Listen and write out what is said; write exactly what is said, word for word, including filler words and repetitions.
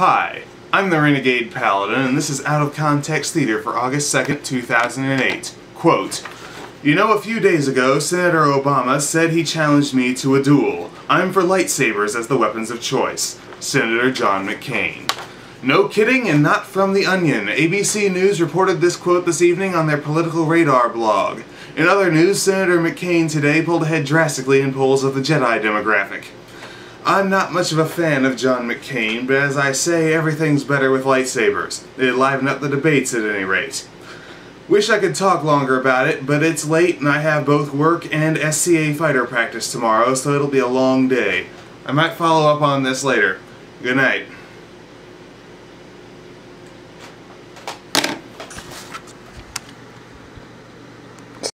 Hi, I'm the Renegade Paladin, and this is Out of Context Theater for August second, two thousand eight. Quote, "You know, a few days ago, Senator Obama said he challenged me to a duel. I'm for lightsabers as the weapons of choice. Senator John McCain." No kidding, and not from the Onion. A B C News reported this quote this evening on their Political Radar blog. In other news, Senator McCain today pulled ahead drastically in polls of the Jedi demographic. I'm not much of a fan of John McCain, but as I say, everything's better with lightsabers. They liven up the debates at any rate. Wish I could talk longer about it, but it's late and I have both work and S C A fighter practice tomorrow, so it'll be a long day. I might follow up on this later. Good night.